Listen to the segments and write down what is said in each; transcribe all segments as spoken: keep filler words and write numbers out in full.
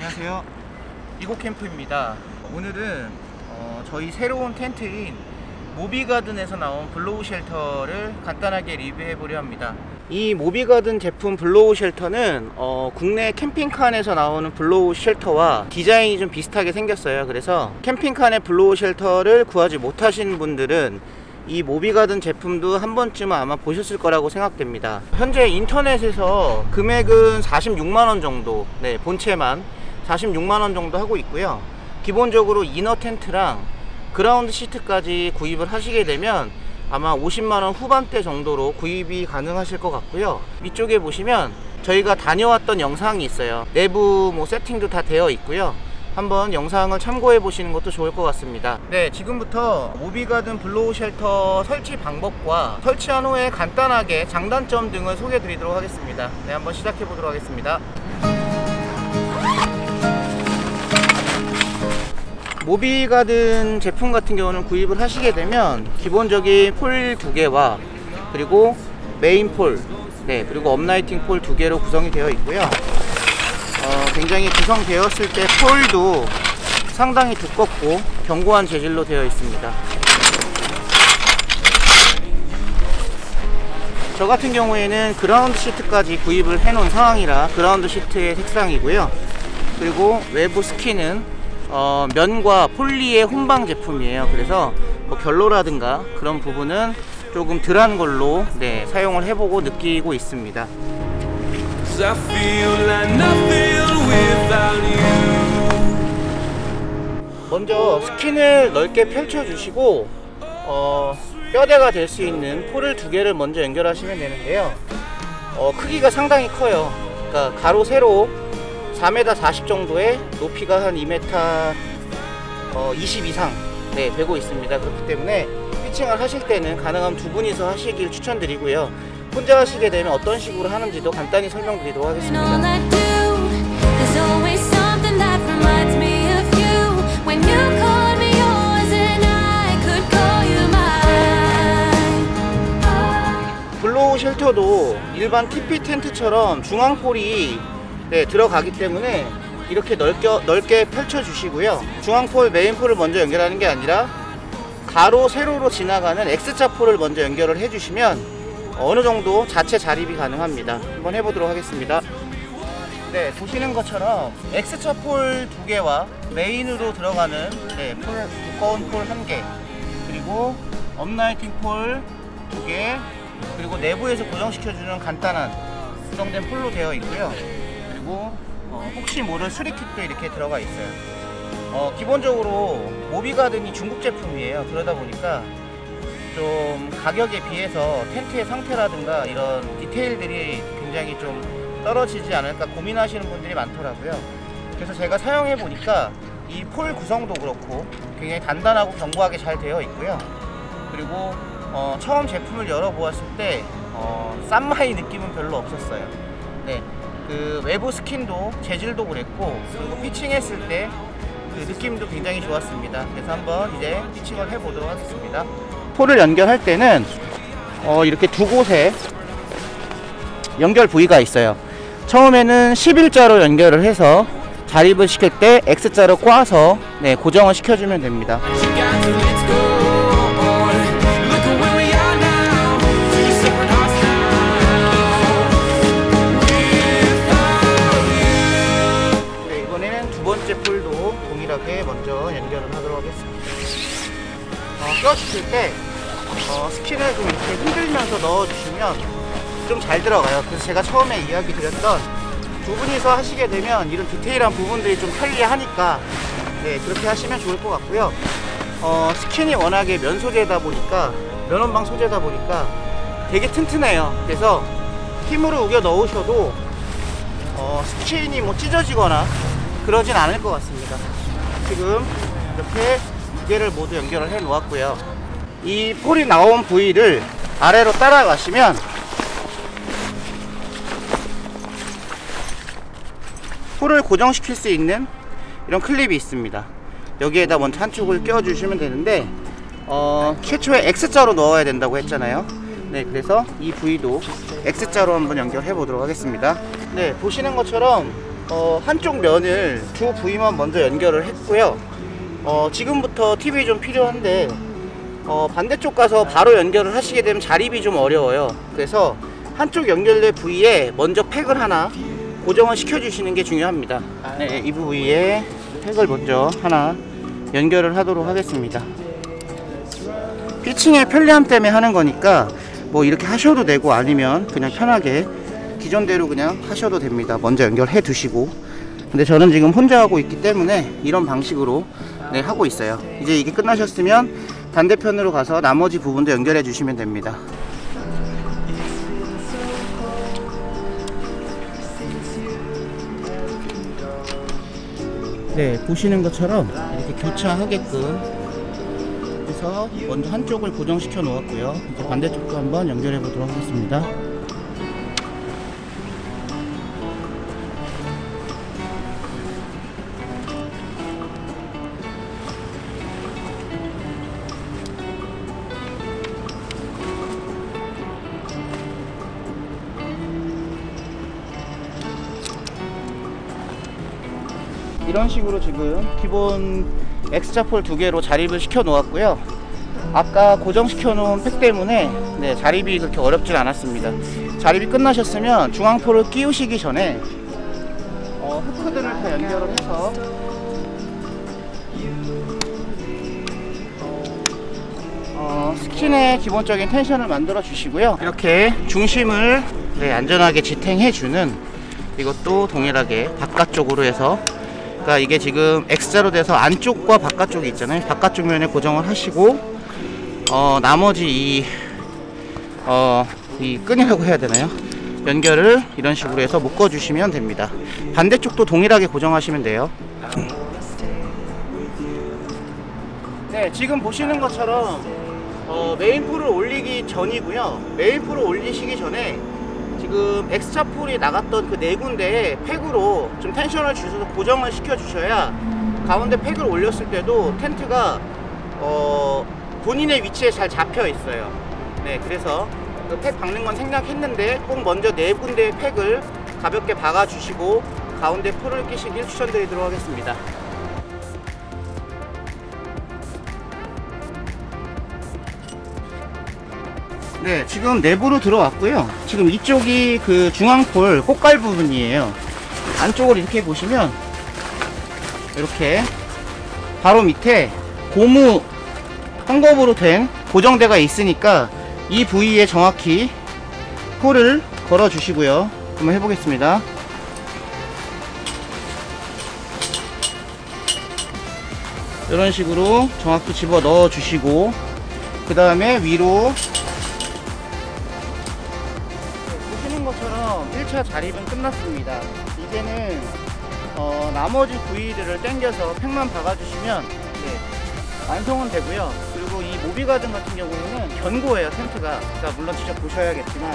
안녕하세요. 이곳 캠프입니다. 오늘은 어, 저희 새로운 텐트인 모비가든에서 나온 블로우 쉘터를 간단하게 리뷰해 보려 합니다. 이 모비가든 제품 블로우 쉘터는 어, 국내 캠핑카 안에서 나오는 블로우 쉘터와 디자인이 좀 비슷하게 생겼어요. 그래서 캠핑카 안에 블로우 쉘터를 구하지 못하신 분들은 이 모비가든 제품도 한 번쯤은 아마 보셨을 거라고 생각됩니다. 현재 인터넷에서 금액은 사십육만 원 정도, 네, 본체만 사십육만 원 정도 하고 있고요. 기본적으로 이너 텐트랑 그라운드 시트까지 구입을 하시게 되면 아마 오십만 원 후반대 정도로 구입이 가능하실 것 같고요. 위쪽에 보시면 저희가 다녀왔던 영상이 있어요. 내부 뭐 세팅도 다 되어 있고요. 한번 영상을 참고해 보시는 것도 좋을 것 같습니다. 네, 지금부터 모비가든 블로우 쉘터 설치 방법과 설치한 후에 간단하게 장단점 등을 소개해 드리도록 하겠습니다. 네, 한번 시작해 보도록 하겠습니다. 모비가든 제품 같은 경우는 구입을 하시게 되면 기본적인 폴 두 개와 그리고 메인 폴, 네, 그리고 업라이팅 폴 두 개로 구성이 되어 있고요. 어, 굉장히 구성되었을 때 폴도 상당히 두껍고 견고한 재질로 되어 있습니다. 저 같은 경우에는 그라운드 시트까지 구입을 해 놓은 상황이라 그라운드 시트의 색상이고요. 그리고 외부 스킨은 어, 면과 폴리의 혼방 제품이에요. 그래서 뭐 결로라든가 그런 부분은 조금 덜한 걸로, 네, 사용을 해보고 느끼고 있습니다. I feel like nothing without you. 먼저 스킨을 넓게 펼쳐주시고 어, 뼈대가 될 수 있는 폴을 두 개를 먼저 연결하시면 되는데요. 어, 크기가 상당히 커요. 그러니까 가로 세로 사 미터 사십 정도에 높이가 한 이 미터 어, 이십 이상, 네, 되고 있습니다. 그렇기 때문에 피칭을 하실 때는 가능하면 두 분이서 하시길 추천드리고요. 혼자 하시게 되면 어떤 식으로 하는지도 간단히 설명드리도록 하겠습니다. 블로우 쉘터도 일반 티피 텐트처럼 중앙폴이, 네, 들어가기 때문에 이렇게 넓게, 넓게 펼쳐주시고요. 중앙폴, 메인폴을 먼저 연결하는 게 아니라 가로, 세로로 지나가는 X자 폴을 먼저 연결을 해주시면 어느 정도 자체 자립이 가능합니다. 한번 해보도록 하겠습니다. 네, 보시는 것처럼 X자 폴 두 개와 메인으로 들어가는, 네, 폴, 두꺼운 폴 한 개, 그리고 업라이팅 폴 두 개, 그리고 내부에서 고정시켜주는 간단한 고정된 폴로 되어 있고요. 그리고 어, 혹시 모를 수리킷도 이렇게 들어가 있어요. 어, 기본적으로 모비가든이 중국 제품이에요. 그러다 보니까 좀 가격에 비해서 텐트의 상태라든가 이런 디테일들이 굉장히 좀 떨어지지 않을까 고민하시는 분들이 많더라고요. 그래서 제가 사용해 보니까 이 폴 구성도 그렇고 굉장히 단단하고 견고하게 잘 되어 있고요. 그리고 어, 처음 제품을 열어보았을 때 어, 싼마이 느낌은 별로 없었어요. 네, 그 외부 스킨도 재질도 그랬고 그리고 피칭했을 때 그 느낌도 굉장히 좋았습니다. 그래서 한번 이제 피칭을 해보도록 하겠습니다. 폴을 연결할 때는 어, 이렇게 두 곳에 연결 부위가 있어요. 처음에는 십일자로 연결을 해서 자립을 시킬 때 X자로 꽈서, 네, 고정을 시켜주면 됩니다. 네, 이번에는 두 번째 폴도 동일하게 먼저 연결을 하도록 하겠습니다. 어, 껴주실 때 어, 스킨을 좀 이렇게 흔들면서 넣어주시면 좀 잘 들어가요. 그래서 제가 처음에 이야기 드렸던 두 분이서 하시게 되면 이런 디테일한 부분들이 좀 편리하니까, 네, 그렇게 하시면 좋을 것 같고요. 어, 스킨이 워낙에 면 소재다 보니까 면원방 소재다 보니까 되게 튼튼해요. 그래서 힘으로 우겨 넣으셔도 어, 스킨이 뭐 찢어지거나 그러진 않을 것 같습니다. 지금 이렇게 두 개를 모두 연결을 해 놓았고요. 이 폴이 나온 부위를 아래로 따라가시면 폴을 고정시킬 수 있는 이런 클립이 있습니다. 여기에다 먼저 한쪽을 껴주시면 되는데 어, 최초에 X자로 넣어야 된다고 했잖아요. 네, 그래서 이 부위도 X자로 한번 연결해 보도록 하겠습니다. 네, 보시는 것처럼 어, 한쪽 면을 두 부위만 먼저 연결을 했고요. 어, 지금부터 팁이 좀 필요한데 어, 반대쪽 가서 바로 연결을 하시게 되면 자립이 좀 어려워요. 그래서 한쪽 연결된 부위에 먼저 팩을 하나 고정을 시켜주시는 게 중요합니다. 네, 이 부위에 팩을 먼저 하나 연결을 하도록 하겠습니다. 피칭의 편리함 때문에 하는 거니까 뭐 이렇게 하셔도 되고 아니면 그냥 편하게 기존대로 그냥 하셔도 됩니다. 먼저 연결해 두시고. 근데 저는 지금 혼자 하고 있기 때문에 이런 방식으로 네, 하고 있어요. 이제 이게 끝나셨으면 반대편으로 가서 나머지 부분도 연결해 주시면 됩니다. 네, 보시는 것처럼 이렇게 교차하게끔 해서 먼저 한쪽을 고정시켜 놓았고요. 이제 반대쪽도 한번 연결해 보도록 하겠습니다. 이런 식으로 지금 기본 X자 폴 두 개로 자립을 시켜 놓았고요. 아까 고정시켜 놓은 팩 때문에 네, 자립이 그렇게 어렵진 않았습니다. 자립이 끝나셨으면 중앙 폴을 끼우시기 전에 어, 후크들을 다 연결을 해서 어, 스킨의 기본적인 텐션을 만들어 주시고요. 이렇게 중심을 네, 안전하게 지탱해 주는 이것도 동일하게 바깥쪽으로 해서 그러니까 이게 지금 X자로 돼서 안쪽과 바깥쪽이 있잖아요. 바깥쪽 면에 고정을 하시고 어, 나머지 이, 어, 이 끈이라고 해야 되나요? 연결을 이런 식으로 해서 묶어주시면 됩니다. 반대쪽도 동일하게 고정하시면 돼요. 네, 지금 보시는 것처럼 어, 메인풀을 올리기 전이고요. 메인풀을 올리시기 전에 지금 X자 폴이 나갔던 그 네 군데에 팩으로 좀 텐션을 주셔서 고정을 시켜주셔야 가운데 팩을 올렸을 때도 텐트가 어 본인의 위치에 잘 잡혀 있어요. 네, 그래서 그 팩 박는 건 생략했는데 꼭 먼저 네 군데의 팩을 가볍게 박아주시고 가운데 폴을 끼시길 추천드리도록 하겠습니다. 네, 지금 내부로 들어왔고요. 지금 이쪽이 그 중앙폴 꽃갈 부분이에요. 안쪽을 이렇게 보시면 이렇게 바로 밑에 고무 헝겊으로 된 고정대가 있으니까 이 부위에 정확히 폴을 걸어 주시고요. 한번 해보겠습니다. 이런 식으로 정확히 집어 넣어 주시고 그 다음에 위로 것처럼 일 차 자립은 끝났습니다. 이제는 어, 나머지 부위들을 당겨서 팩만 박아주시면 네, 완성은 되고요. 그리고 이 모비가든 같은 경우에는 견고해요, 텐트가. 자, 물론 직접 보셔야겠지만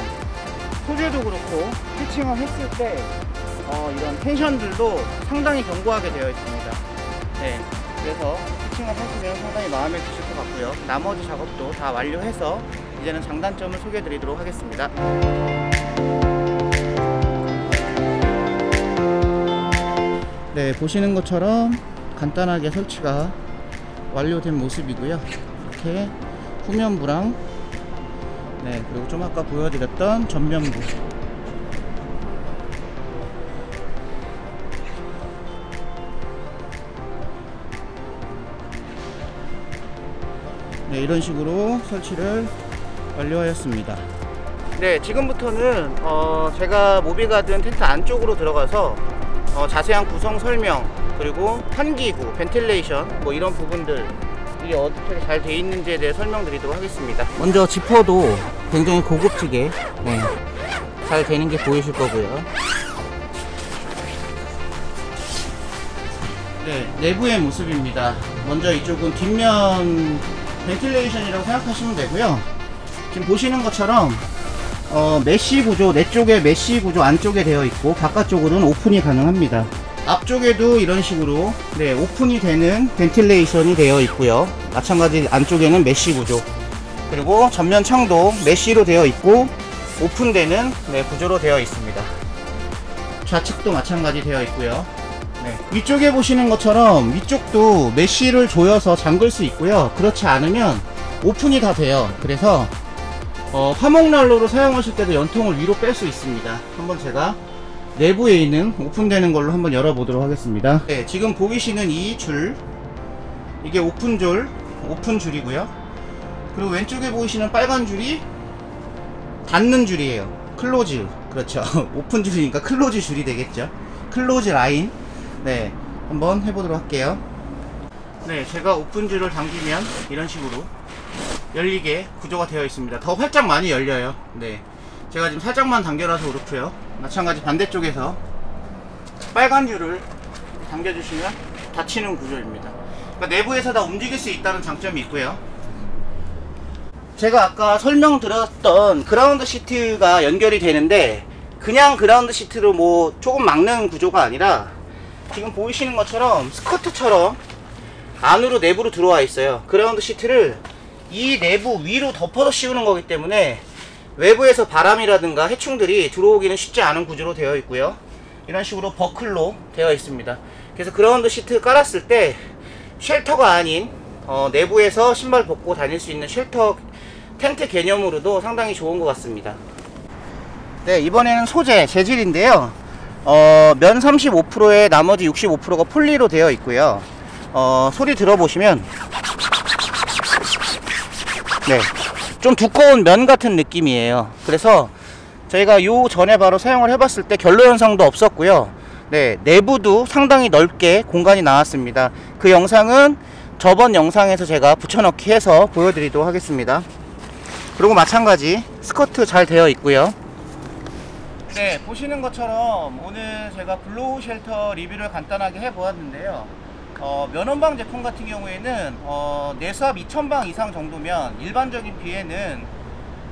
소재도 그렇고 피칭을 했을 때 어, 이런 텐션들도 상당히 견고하게 되어 있습니다. 네, 그래서 피칭을 하시면 상당히 마음에 드실 것 같고요. 나머지 작업도 다 완료해서 이제는 장단점을 소개해 드리도록 하겠습니다. 네, 보시는 것처럼 간단하게 설치가 완료된 모습이고요. 이렇게 후면부랑 네, 그리고 좀 아까 보여드렸던 전면부 네, 이런 식으로 설치를 완료하였습니다. 네, 지금부터는 어, 제가 모비가든 텐트 안쪽으로 들어가서 어, 자세한 구성 설명, 그리고 환기구, 벤틸레이션 뭐 이런 부분들 이게 어떻게 잘 돼 있는지에 대해 설명드리도록 하겠습니다. 먼저 지퍼도 굉장히 고급지게 네, 잘 되는 게 보이실 거고요. 네, 내부의 모습입니다. 먼저 이쪽은 뒷면 벤틸레이션이라고 생각하시면 되고요. 지금 보시는 것처럼 어, 메쉬 구조, 내 쪽에 메쉬 구조 안쪽에 되어 있고 바깥쪽으로는 오픈이 가능합니다. 앞쪽에도 이런 식으로 네, 오픈이 되는 벤틸레이션이 되어 있고요. 마찬가지 안쪽에는 메쉬 구조, 그리고 전면 창도 메쉬로 되어 있고 오픈되는 네, 구조로 되어 있습니다. 좌측도 마찬가지 되어 있고요. 네. 이쪽에 보시는 것처럼 이쪽도 메쉬를 조여서 잠글 수 있고요. 그렇지 않으면 오픈이 다 돼요. 그래서 어, 화목난로로 사용하실 때도 연통을 위로 뺄 수 있습니다. 한번 제가 내부에 있는 오픈되는 걸로 한번 열어보도록 하겠습니다. 네, 지금 보이시는 이 줄, 이게 오픈줄, 오픈줄이고요. 그리고 왼쪽에 보이시는 빨간 줄이 닫는 줄이에요. 클로즈, 그렇죠. 오픈줄이니까 클로즈 줄이 되겠죠. 클로즈 라인. 네, 한번 해보도록 할게요. 네, 제가 오픈줄을 당기면 이런 식으로 열리게 구조가 되어 있습니다. 더 활짝 많이 열려요. 네, 제가 지금 살짝만 당겨라서 그렇고요. 마찬가지 반대쪽에서 빨간 줄을 당겨주시면 닫히는 구조입니다. 그러니까 내부에서 다 움직일 수 있다는 장점이 있고요. 제가 아까 설명드렸던 그라운드 시트가 연결이 되는데 그냥 그라운드 시트로 뭐 조금 막는 구조가 아니라 지금 보이시는 것처럼 스커트처럼 안으로 내부로 들어와 있어요. 그라운드 시트를 이 내부 위로 덮어서 씌우는 거기 때문에 외부에서 바람이라든가 해충들이 들어오기는 쉽지 않은 구조로 되어 있고요. 이런 식으로 버클로 되어 있습니다. 그래서 그라운드 시트 깔았을 때 쉘터가 아닌 어, 내부에서 신발 벗고 다닐 수 있는 쉘터 텐트 개념으로도 상당히 좋은 것 같습니다. 네, 이번에는 소재, 재질인데요. 어, 면 삼십오 퍼센트에 나머지 육십오 퍼센트가 폴리로 되어 있고요. 어, 소리 들어보시면 네, 좀 두꺼운 면 같은 느낌이에요. 그래서 저희가 요 전에 바로 사용을 해봤을 때 결로 현상도 없었고요. 네, 내부도 상당히 넓게 공간이 나왔습니다. 그 영상은 저번 영상에서 제가 붙여넣기 해서 보여드리도록 하겠습니다. 그리고 마찬가지 스커트 잘 되어 있고요. 네, 보시는 것처럼 오늘 제가 블로우 쉘터 리뷰를 간단하게 해보았는데요. 어, 면원방 제품 같은 경우에는 어, 내수압 이천 방 이상 정도면 일반적인 비에는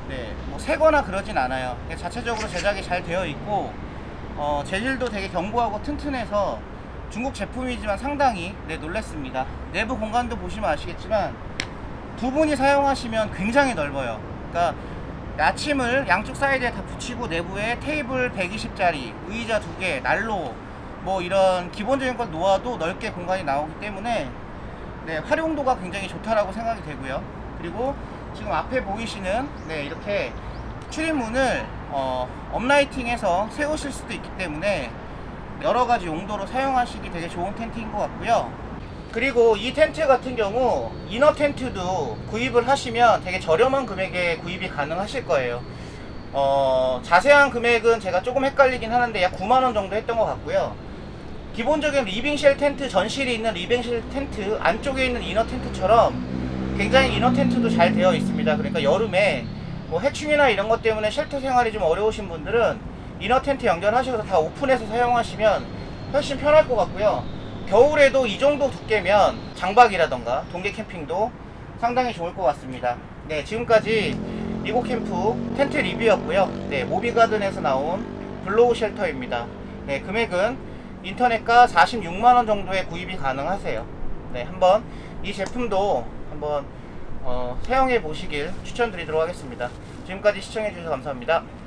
네, 뭐 새거나 그러진 않아요. 자체적으로 제작이 잘 되어 있고 어, 재질도 되게 견고하고 튼튼해서 중국 제품이지만 상당히 네, 놀랬습니다. 내부 공간도 보시면 아시겠지만 두 분이 사용하시면 굉장히 넓어요. 그러니까 나침을 양쪽 사이드에 다 붙이고 내부에 테이블 백이십짜리, 의자 두 개, 난로 뭐 이런 기본적인 걸 놓아도 넓게 공간이 나오기 때문에 네, 활용도가 굉장히 좋다라고 생각이 되고요. 그리고 지금 앞에 보이시는 네, 이렇게 출입문을 어, 업라이팅해서 세우실 수도 있기 때문에 여러가지 용도로 사용하시기 되게 좋은 텐트인 것 같고요. 그리고 이 텐트 같은 경우 이너 텐트도 구입을 하시면 되게 저렴한 금액에 구입이 가능하실 거예요. 어, 자세한 금액은 제가 조금 헷갈리긴 하는데 약 구만 원 정도 했던 것 같고요. 기본적인 리빙쉘 텐트, 전실이 있는 리빙쉘 텐트 안쪽에 있는 이너 텐트처럼 굉장히 이너 텐트도 잘 되어 있습니다. 그러니까 여름에 뭐 해충이나 이런 것 때문에 쉘터 생활이 좀 어려우신 분들은 이너 텐트 연결하셔서 다 오픈해서 사용하시면 훨씬 편할 것 같고요. 겨울에도 이 정도 두께면 장박이라던가 동계 캠핑도 상당히 좋을 것 같습니다. 네, 지금까지 리고 캠프 텐트 리뷰였고요. 네, 모비가든에서 나온 블로우 쉘터입니다. 네, 금액은 인터넷가 사십육만 원 정도에 구입이 가능하세요. 네, 한번 이 제품도 한번 어, 사용해 보시길 추천드리도록 하겠습니다. 지금까지 시청해 주셔서 감사합니다.